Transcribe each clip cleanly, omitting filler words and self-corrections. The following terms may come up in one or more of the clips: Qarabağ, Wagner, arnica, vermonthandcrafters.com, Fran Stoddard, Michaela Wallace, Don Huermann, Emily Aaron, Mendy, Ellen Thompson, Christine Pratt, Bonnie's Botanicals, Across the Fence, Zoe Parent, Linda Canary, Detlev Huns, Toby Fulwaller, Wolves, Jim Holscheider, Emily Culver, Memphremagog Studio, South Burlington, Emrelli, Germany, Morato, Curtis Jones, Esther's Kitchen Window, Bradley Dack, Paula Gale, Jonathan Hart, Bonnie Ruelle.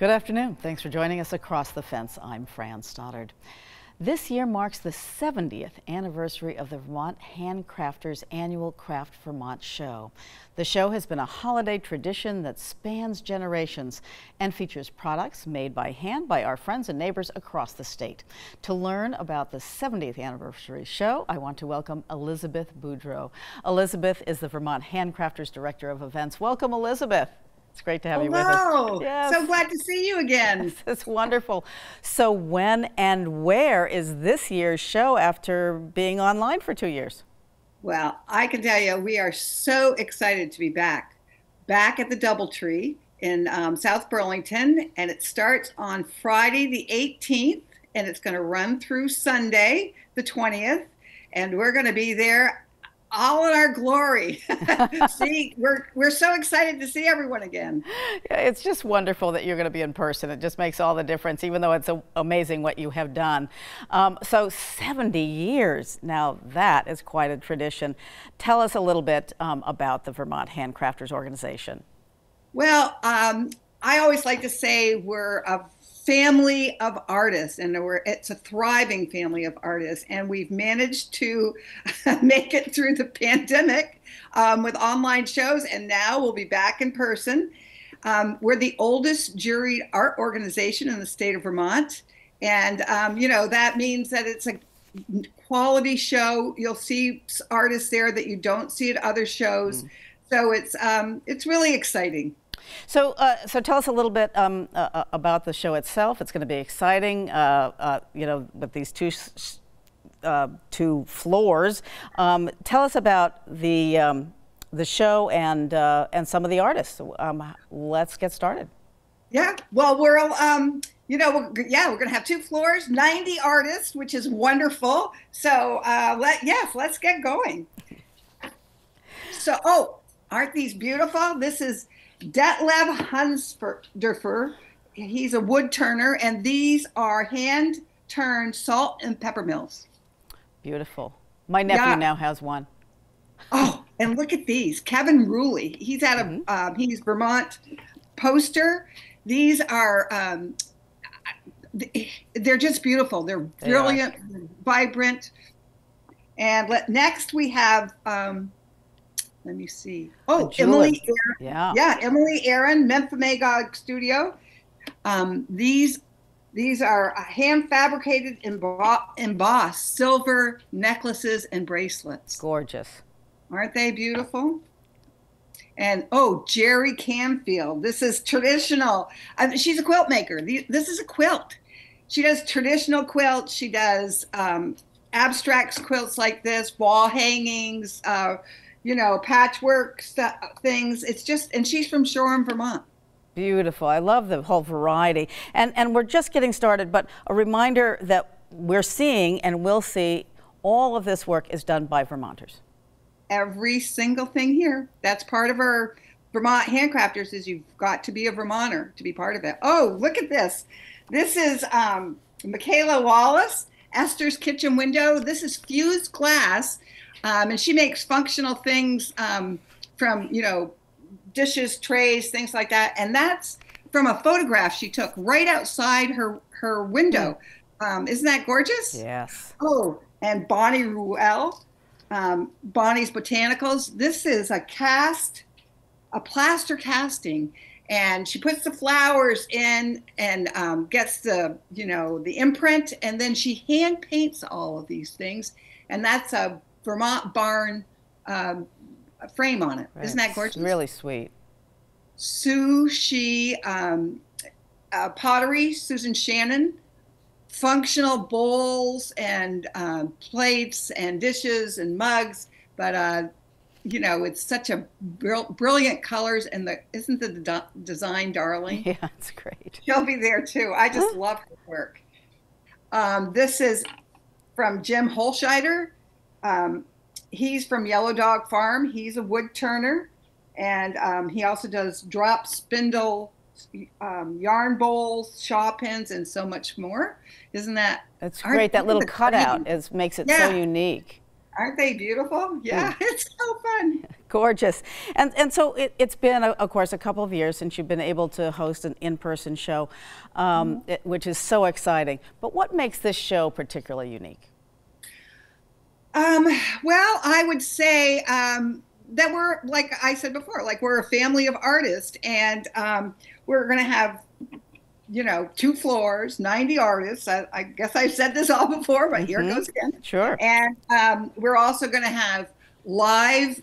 Good afternoon. Thanks for joining us Across the Fence. I'm Fran Stoddard. This year marks the 70th anniversary of the Vermont Handcrafters annual Craft Vermont show. The show has been a holiday tradition that spans generations and features products made by hand by our friends and neighbors across the state. To learn about the 70th anniversary show, I want to welcome Elizabeth Boudreaux. Elizabeth is the Vermont Handcrafters Director of Events. Welcome, Elizabeth. It's great to have you with us. Yes. So glad to see you again. Yes, it's wonderful. So when and where is this year's show after being online for 2 years? Well, I can tell you we are so excited to be back at the Doubletree in South Burlington, and it starts on Friday the 18th, and it's going to run through Sunday the 20th, and we're going to be there all in our glory. See, we're so excited to see everyone again. Yeah, it's just wonderful that you're going to be in person. It just makes all the difference, even though it's amazing what you have done. So 70 years, now that is quite a tradition. Tell us a little bit about the Vermont Handcrafters organization. Well, I always like to say we're a family of artists, and it's a thriving family of artists, and we've managed to make it through the pandemic with online shows, and now we'll be back in person. We're the oldest juried art organization in the state of Vermont, and you know, that means that it's a quality show. You'll see artists there that you don't see at other shows. So it's really exciting. So, tell us a little bit about the show itself. It's going to be exciting, you know, with these two floors. Tell us about the show and some of the artists. Let's get started. Yeah. Well, we're you know, we're going to have two floors, 90 artists, which is wonderful. So, let's get going. So, aren't these beautiful? This is Detlev Huns. He's a wood turner, and these are hand-turned salt and pepper mills. Beautiful. My nephew now has one. Oh, and look at these. Kevin Ruley. He's out of he's Vermont poster. These are they're just beautiful. They're brilliant, vibrant. And next we have. Let me see. Emily Aaron. Yeah, Emily Aaron, Memphremagog Studio. These are hand-fabricated embossed silver necklaces and bracelets. Gorgeous. Aren't they beautiful? And, Jerry Canfield. This is traditional. She's a quilt maker. This is a quilt. She does traditional quilts. She does abstracts quilts like this, wall hangings, you know, patchwork stuff, things. It's just, and she's from Shoreham, Vermont. Beautiful. I love the whole variety. And we're just getting started, but a reminder that we're seeing and will see all of this work is done by Vermonters. Every single thing here. That's part of our Vermont Handcrafters, is you've got to be a Vermonter to be part of it. Oh, look at this. This is Michaela Wallace, Esther's Kitchen Window. This is fused glass. And she makes functional things from, you know, dishes, trays, things like that. And that's from a photograph she took right outside her window. Isn't that gorgeous? Yes. And Bonnie Ruelle, Bonnie's Botanicals. This is a plaster casting. And she puts the flowers in and gets the, you know, the imprint. And then she hand paints all of these things. And that's a Vermont barn frame on it. Right. Isn't that gorgeous? It's really sweet. Pottery, Susan Shannon, functional bowls and plates and dishes and mugs. But, you know, it's such a brilliant colors. And isn't the design darling? Yeah, it's great. She'll be there too. I just love her work. This is from Jim Holscheider. He's from Yellow Dog Farm. He's a wood turner, and he also does drop spindle, yarn bowls, shaw pins, and so much more. Isn't that? That's great. That little cutout makes it so unique. Aren't they beautiful? Yeah, it's so fun. Gorgeous. And so it's been, of course, a couple of years since you've been able to host an in-person show, which is so exciting. But what makes this show particularly unique? Well, I would say that we're, like I said before, like we're a family of artists, and we're going to have, you know, 2 floors, 90 artists. I guess I've said this all before, but here it goes again. Sure. And we're also going to have live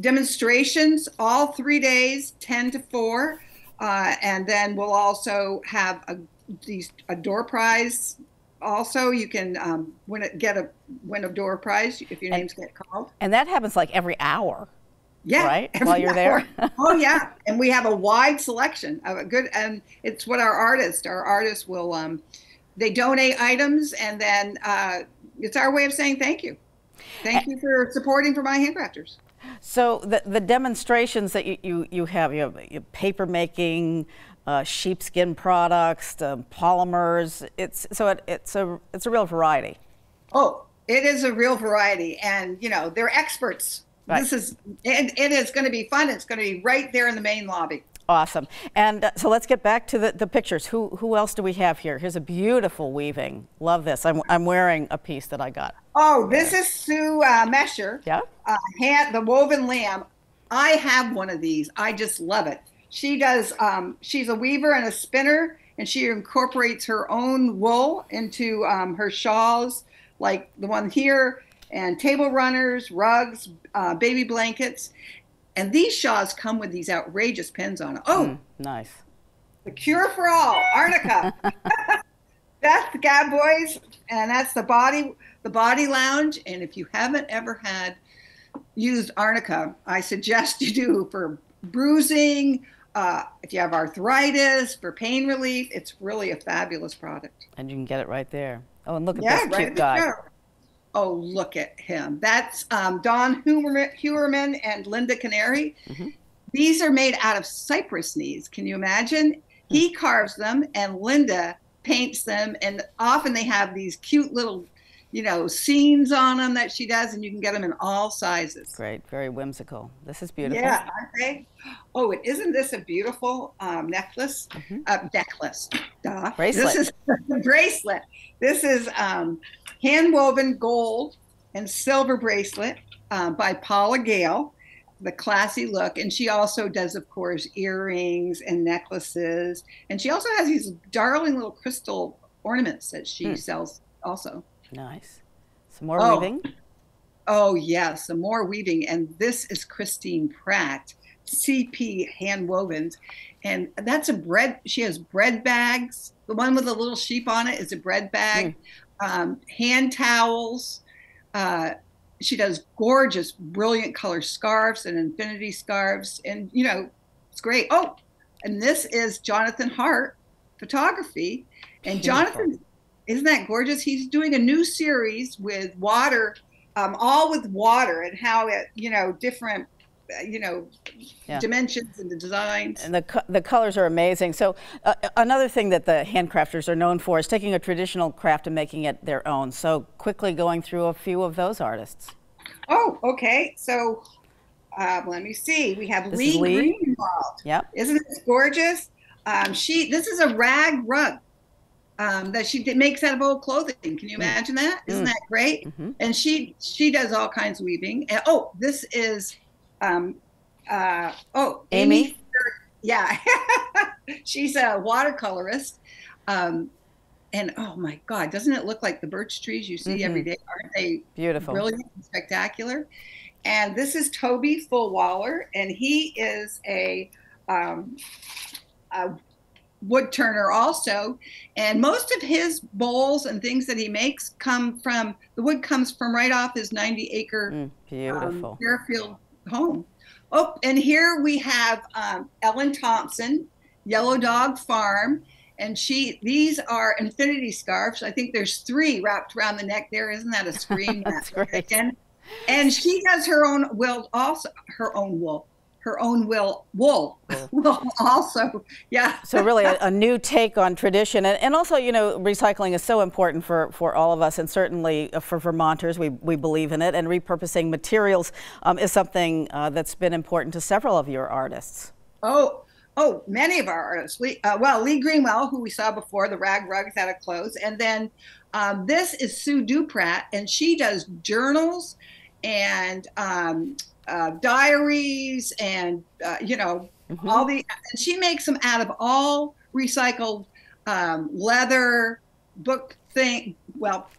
demonstrations all 3 days, 10 to 4. And then we'll also have a door prize. Also, you can win a door prize if your names get called. And that happens like every hour. Yeah, right. While you're there. Oh yeah, and we have a wide selection of a good, and it's what our artists will. They donate items, and then it's our way of saying thank you. Thank you for supporting Vermont Handcrafters. So the demonstrations that you have paper making, sheepskin products, polymers. It's a real variety. Oh, it is a real variety, and you know they're experts. Right. This is, and it is going to be fun. It's going to be right there in the main lobby. Awesome. And so let's get back to the pictures. Who else do we have here? Here's a beautiful weaving. Love this. I'm wearing a piece that I got. Oh, this is Sue Mesher. Yeah. The woven lamb. I have one of these. I just love it. She does. She's a weaver and a spinner, and she incorporates her own wool into her shawls, like the one here, and table runners, rugs, baby blankets. And these shawls come with these outrageous pins on them. Oh, nice. The cure for all, arnica. That's the Gab Boys, and that's the body lounge. And if you haven't ever used arnica, I suggest you do for bruising, if you have arthritis, for pain relief. It's really a fabulous product. And you can get it right there. Oh, and look at this cute guy. Oh, look at him. That's Don Huermann and Linda Canary. These are made out of cypress knees. Can you imagine? He carves them and Linda paints them. And often they have these cute little, you know, scenes on them that she does. And you can get them in all sizes. Great. Very whimsical. This is beautiful. Yeah, aren't they? Oh, and isn't this a beautiful necklace? Necklace. Duh. Bracelet. This is a bracelet. This is... hand-woven gold and silver bracelet by Paula Gale, the classy look. And she also does, of course, earrings and necklaces. And she also has these darling little crystal ornaments that she sells also. Nice. Some more weaving. Oh, yeah, some more weaving. And this is Christine Pratt, CP Handwovens. And that's a bread. She has bread bags. The one with the little sheep on it is a bread bag. Hand towels. She does gorgeous, brilliant color scarves and infinity scarves. And, you know, it's great. Oh, and this is Jonathan Hart Photography. And Jonathan, isn't that gorgeous? He's doing a new series with water, all with water and how it, you know, different, you know, dimensions and the designs. And the colors are amazing. So another thing that the handcrafters are known for is taking a traditional craft and making it their own. So quickly going through a few of those artists. Oh, okay. So let me see. We have Lee Greenwell. Yep. Isn't this gorgeous? This is a rag rug that she makes out of old clothing. Can you imagine that? Isn't that great? And she does all kinds of weaving. And, oh, this is... Amy. Yeah. She's a watercolorist. And oh my God, doesn't it look like the birch trees you see every day? Aren't they beautiful? Brilliant and spectacular. And this is Toby Fulwaller, and he is a wood turner also. And most of his bowls and things that he makes come from, the wood comes from right off his 90-acre beautiful Fairfield home. Oh, and here we have Ellen Thompson, Yellow Dog Farm, and these are infinity scarves. I think there's 3 wrapped around the neck there. Isn't that a scream? That's great. And she does her own wool. her own wool. Also, yeah. So really a new take on tradition. And also, you know, recycling is so important for all of us, and certainly for Vermonters, we believe in it. And repurposing materials is something that's been important to several of your artists. Oh, many of our artists. Lee Greenwell, who we saw before, the rugs out of clothes. And then this is Sue Duprat, and she does journals and diaries and, you know, all the, and she makes them out of all recycled leather, book thing, well,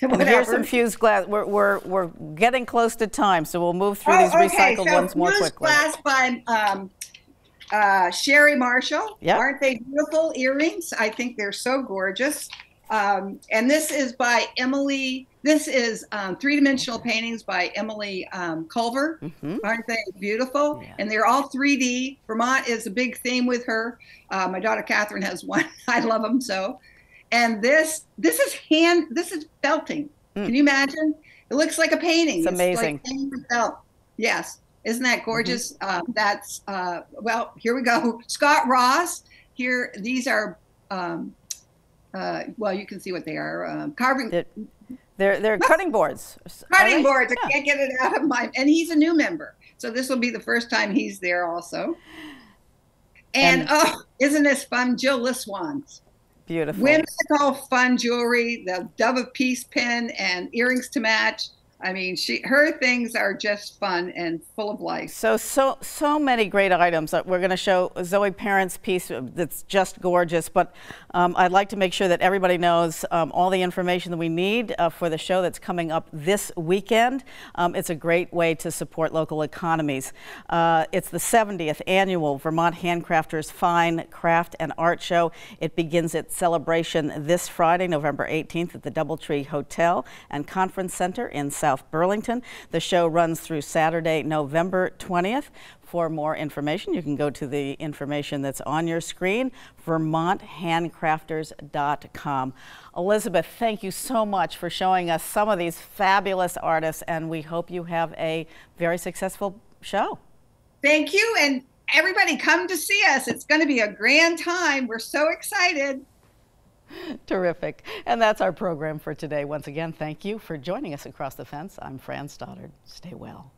whatever. And here's some fused glass. We're getting close to time, so we'll move through these recycled ones more quickly. Fused glass by Sherry Marshall. Yep. Aren't they beautiful earrings? I think they're so gorgeous. And this is by Emily. This is three-dimensional paintings by Emily Culver. Aren't they beautiful? Yeah. And they're all 3D. Vermont is a big theme with her. My daughter Catherine has one. I love them so. And this is hand. This is felting. Can you imagine? It looks like a painting. It's amazing. Like hand felt. Yes. Isn't that gorgeous? That's well. Here we go. Scott Ross. Here, these are. Well, you can see what they are. Carving. They're cutting boards. Cutting boards. Yeah. I can't get it out of my. And he's a new member, so this will be the first time he's there also. And oh, isn't this fun? Jill Liswan's. Beautiful. Whimsical, fun jewelry. The Dove of Peace pin and earrings to match. I mean, her things are just fun and full of life. So many great items. We're going to show Zoe Parent's piece that's just gorgeous, but I'd like to make sure that everybody knows all the information that we need for the show that's coming up this weekend. It's a great way to support local economies. It's the 70th annual Vermont Handcrafters Fine Craft and Art Show. It begins its celebration this Friday, November 18th at the Doubletree Hotel and Conference Center in South Burlington. The show runs through Saturday, November 20th. For more information, you can go to the information that's on your screen, vermonthandcrafters.com. Elizabeth, thank you so much for showing us some of these fabulous artists, and we hope you have a very successful show. Thank you, and everybody come to see us. It's going to be a grand time. We're so excited. Terrific. And that's our program for today. Once again, thank you for joining us across the fence. I'm Fran Stoddard. Stay well.